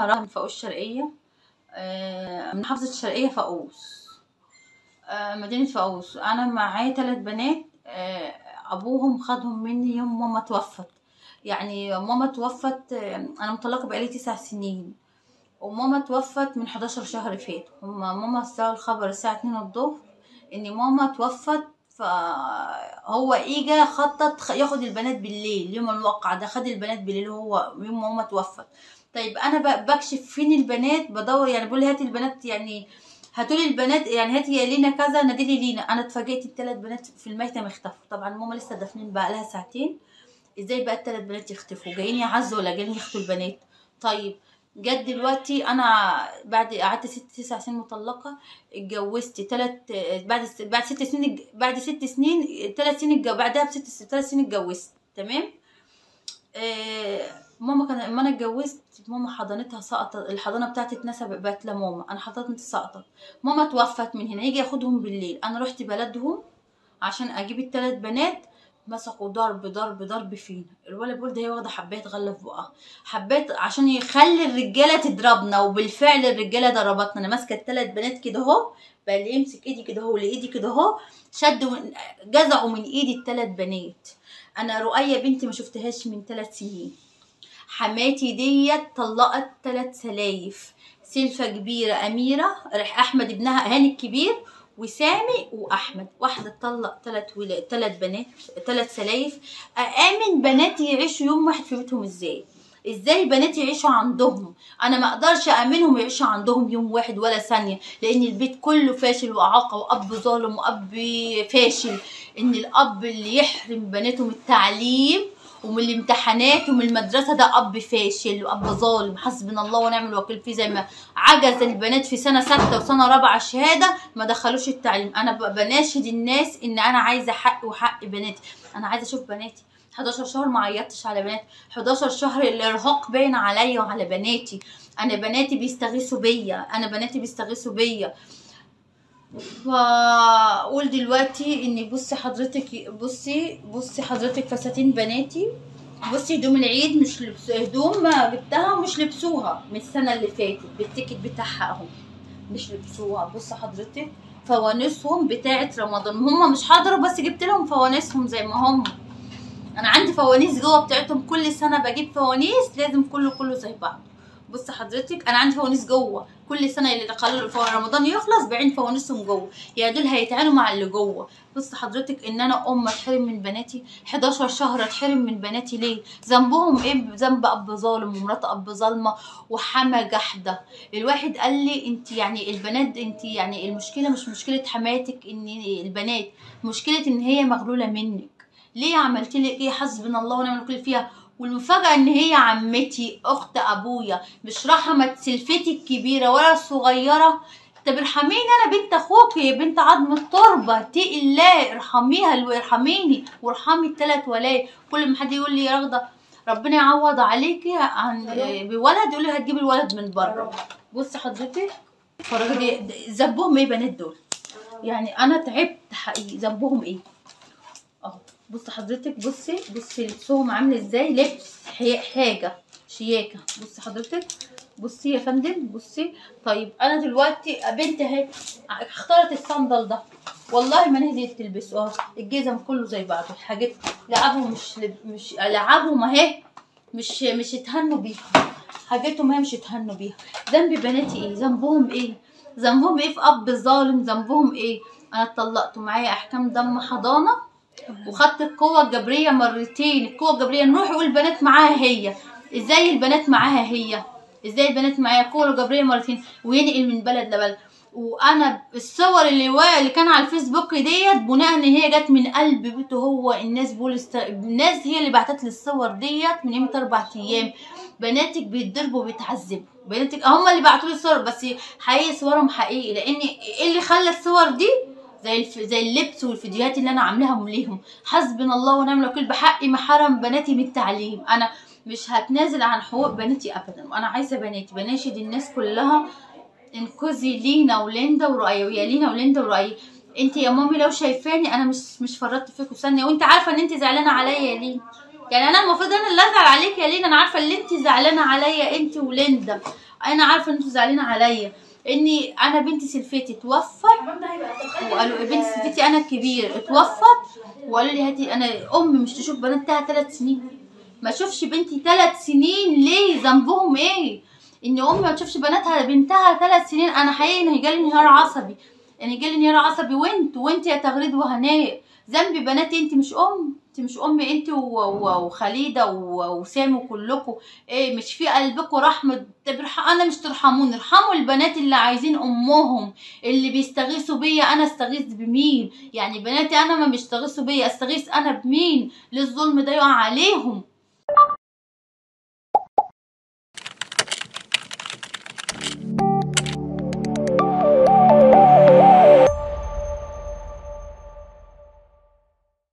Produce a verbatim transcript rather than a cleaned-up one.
رغم فاقوس شرقية من محافظة الشرقية فاقوس، مدينة فاقوس. أنا معايا تلات بنات، أبوهم خدهم مني يوم ماما توفت. يعني ماما توفت، أنا مطلقة بقالي تسع سنين، وماما توفت من حداشر شهر فات. هما ماما استلموا الخبر الساعة اتنين الظهر إن ماما توفت، فهو اجا خطط ياخد البنات بالليل. يوم الواقع ده خد البنات بالليل، هو يوم ماما توفت. طيب انا بكشف فين البنات، بدور يعني، بقول هاتي البنات، يعني هاتولي البنات، يعني هاتي يا لينا كذا، ناديلي لينا. انا اتفاجئت الثلاث بنات في الميتم اختفوا. طبعا ماما لسه دافنين بقى لها ساعتين، ازاي بقى الثلاث بنات يختفوا؟ جايين يعزوا ولا جايين ياخدوا البنات؟ طيب جت دلوقتي انا بعد قعدت ست تسع سنين مطلقه، اتجوزت تلات بعد بعد ست سنين بعد ست سنين تلات سنين بعدها بست تلات سنين اتجوزت. تمام. آه ماما كان لما انا اتجوزت ماما حضانتها سقطت، الحضانه بتاعتي اتنسبت بقت لماما، انا حضانتي سقطت. ماما توفت من هنا، يجي ياخدهم بالليل. انا رحت بلدهم عشان اجيب التلات بنات، مسكوا ضرب ضرب ضرب فينا. الولد بيقول ده هي واخده حبايه تغلف بقها، حبايه عشان يخلي الرجاله تضربنا. وبالفعل الرجاله ضربتنا. انا ماسكه الثلاث بنات كده اهو، بقى اللي يمسك ايدي كده اهو واللي ايدي كده اهو، شدوا جزعوا من ايدي الثلاث بنات. انا رؤيه بنتي ما شفتهاش من ثلاث سنين. حماتي ديت طلقت ثلاث سلايف، سلفه كبيره اميره، راح احمد ابنها هاني الكبير، وسامي واحمد. واحده تطلق ثلاث ولاد، ثلاث بنات، ثلاث سلايف. امن بناتي يعيشوا يوم واحد في بيتهم ازاي؟ ازاي بناتي يعيشوا عندهم؟ انا ما اقدرش امنهم يعيشوا عندهم يوم واحد ولا ثانيه، لان البيت كله فاشل واعاقه، واب ظالم واب فاشل. ان الاب اللي يحرم بناته من التعليم ومن الامتحانات ومن المدرسه، ده اب فاشل واب ظالم. حسبنا الله ونعم الوكيل فيه. زي ما عجز البنات في سنه سته وسنه رابعه شهاده، ما دخلوش التعليم. انا بناشد الناس ان انا عايزه حق وحق بناتي. انا عايزه اشوف بناتي. حداشر شهر ما عيطتش على بناتي، حداشر شهر الارهاق باين عليا وعلى بناتي. انا بناتي بيستغيثوا بيا، انا بناتي بيستغيثوا بيا. فاقول دلوقتي ان بصي حضرتك، بصي بصي حضرتك فساتين بناتي، بصي هدوم العيد مش لبس، هدوم ما جبتها ومش لبسوها من السنه اللي فاتت بالتيكت بتاعها اهو، مش لبسوها. بصي حضرتك فوانسهم بتاعه رمضان، هم مش حضروا بس جبت لهم فوانسهم زي ما هم. انا عندي فوانيس جوه بتاعتهم، كل سنه بجيب فوانيس لازم كله كله زي بعض. بص حضرتك انا عندي فوانيس جوه، كل سنه اللي تخلوا رمضان يخلص بعين فوانيسهم جوه، يا دول هيتعانوا مع اللي جوه. بص حضرتك ان انا ام اتحرم من بناتي، حداشر شهر اتحرم من بناتي ليه؟ ذنبهم ايه؟ ذنب اب ظالم ومرات اب ظالمه وحما جحده. الواحد قال لي انت يعني البنات، انت يعني المشكله مش مشكله حماتك ان البنات، مشكله ان هي مغلوله منك. ليه عملتي لي ايه؟ حسبنا الله ونعم الوكيل فيها. والمفاجأة ان هي عمتي اخت ابويا، مش رحمت سلفتي الكبيرة ولا الصغيرة. طب ارحميني انا بنت اخوكي، بنت عظم التربة، اتقي الله، ارحميها وارحميني وارحمي التلات ولاد. كل ما حد يقول لي يا رغدة ربنا يعوض عليكي عن بولد، يقول لي هتجيبي الولد من بره. بصي حضرتك اتفرجي ذنبهم ايه بنات دول؟ يعني انا تعبت حقيقي. ذنبهم ايه؟ اهو بصي حضرتك، بصي بصي لبسهم عامل ازاي، لبس حاجه شياكه. بصي حضرتك، بصي يا فندم، بصي. طيب انا دلوقتي بنت اهي اختارت الصندل ده، والله ما نهدت تلبسه اهو، الجزم كله زي بعضه، الحاجات لعبهم مش لب... مش لعبهم اهي، مش مش اتهنوا بيها، حاجتهم اهي مش اتهنوا بيها. ذنب بناتي ايه؟ ذنبهم ايه؟ ذنبهم ايه في اب ظالم؟ ذنبهم ايه؟ انا اتطلقت ومعايا احكام دم حضانه، وخدت القوة الجبرية مرتين. القوة الجبرية نروح يقول البنات معاها هي، ازاي البنات معاها هي؟ ازاي البنات معايا؟ القوة الجبرية مرتين، وينقل من بلد لبلد. وانا الصور اللي اللي كان على الفيسبوك ديت بناء ان هي جت من قلب بيته هو. الناس بيقول است... الناس هي اللي بعتت لي الصور ديت من امتى؟ اربع ايام. بناتك بيتضربوا وبيتعذبوا، بناتك هم اللي بعتوا لي الصور، بس حقيقي صورهم حقيقي. لان ايه اللي خلى الصور دي زي الف... زي اللبس والفيديوهات اللي انا عاملاها ليهم؟ حسبنا الله ونعم الوكيل. بحقي ما حرم بناتي من التعليم. انا مش هتنازل عن حقوق بناتي ابدا، وانا عايزه بناتي. بناشد الناس كلها، انقذي لينا وليندا ورؤيه، ويا لينا وليندا ورؤيه. انت يا مامي لو شايفاني انا مش مش فرطت فيكوا ثانيه، وانت عارفه ان انت زعلانه عليا ليه؟ يعني انا المفروض انا اللي ازعل عليك يا لينا. انا عارفه اللي انت زعلانه عليا انت وليندا، انا عارفه ان انتوا زعلانين عليا اني انا بنتي سلفتي اتوفت، وقالوا بنتي سلفتي انا الكبير اتوفت، وقالوا لي هاتي انا ام مش تشوف بناتها ثلاث سنين، ما تشوفش بنتي ثلاث سنين ليه؟ ذنبهم ايه ان ام ما تشوفش بناتها بنتها ثلاث سنين؟ انا حقيقي ان جالي انهيار عصبي، يعني جالي انهيار عصبي. وانت وانت يا تغريد وهناء ذنبي بناتي، انت مش ام، انت مش ام، انت وخليده وسامي وكلكم ايه مش في قلبكم رحمه؟ انا مش ترحموني، ارحموا البنات اللي عايزين امهم، اللي بيستغيثوا بيا. انا استغيث بمين يعني بناتي؟ انا ما مش استغيثوا بيا، استغيث انا بمين؟ ليه الظلم ده يقع عليهم؟